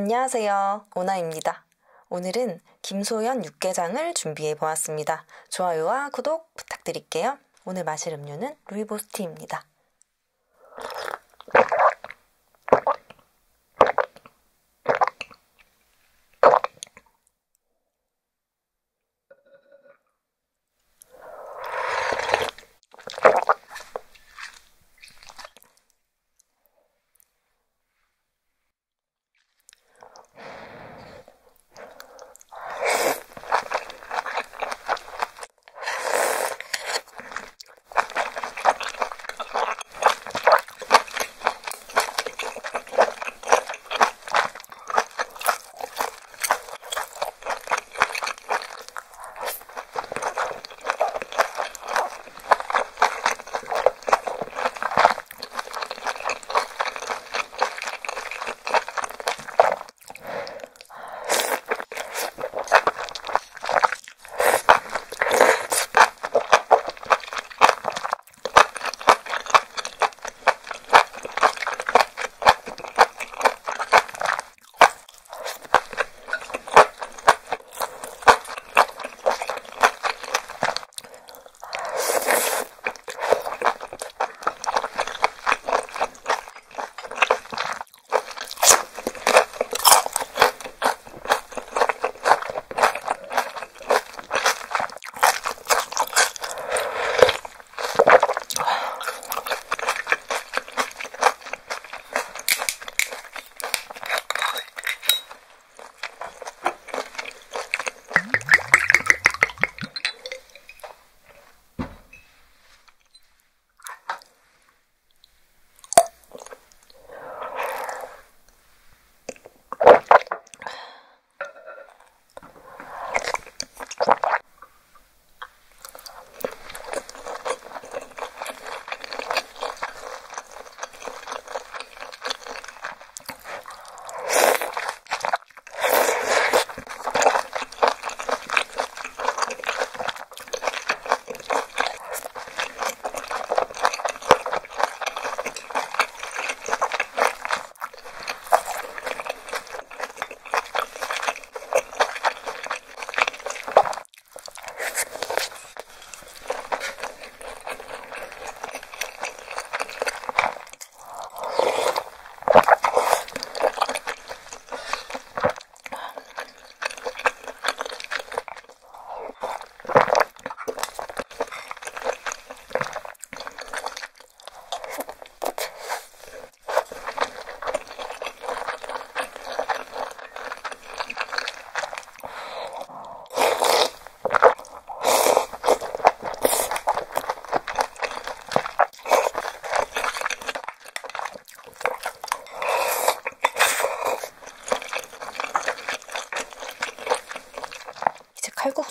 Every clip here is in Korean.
안녕하세요, 오나입니다. 오늘은 김소연 육개장을 준비해 보았습니다. 좋아요와 구독 부탁드릴게요. 오늘 마실 음료는 루이보스티입니다.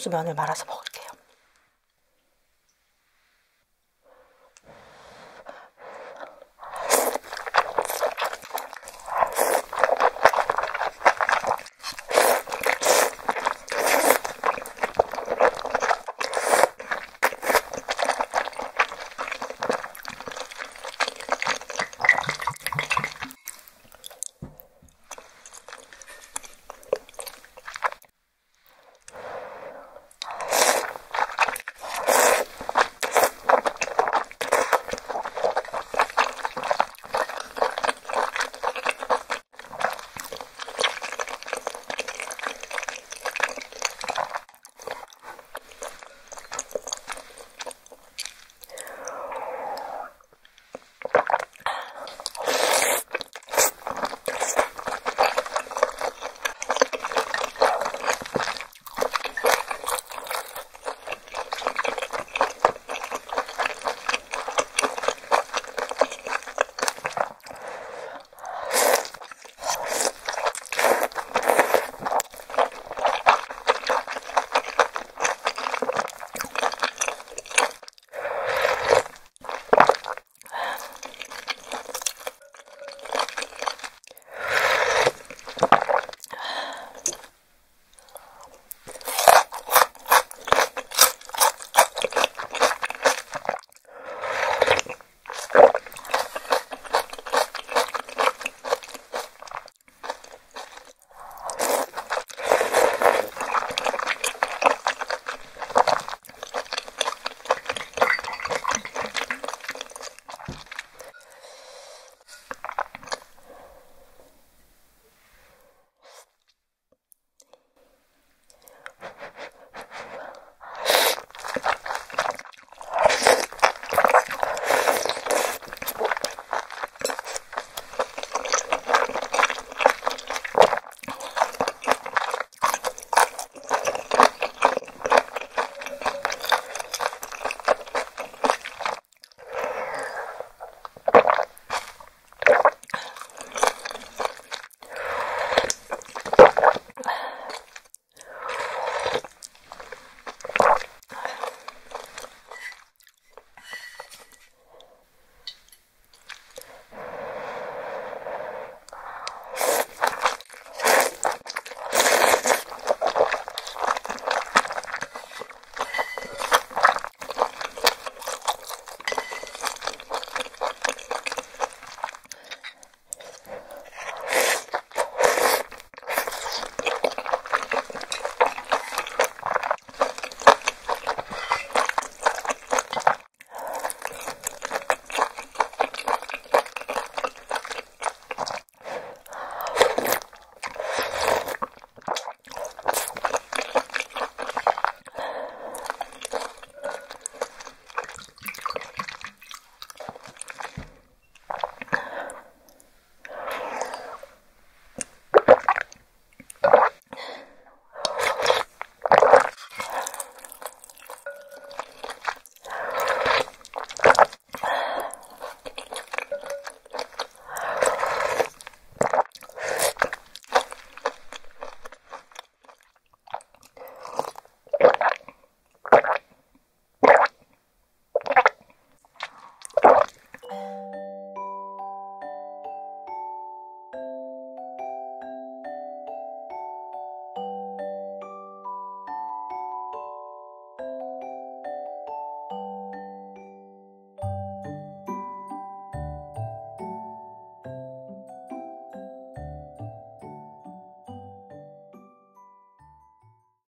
면을 말아서 먹을게요.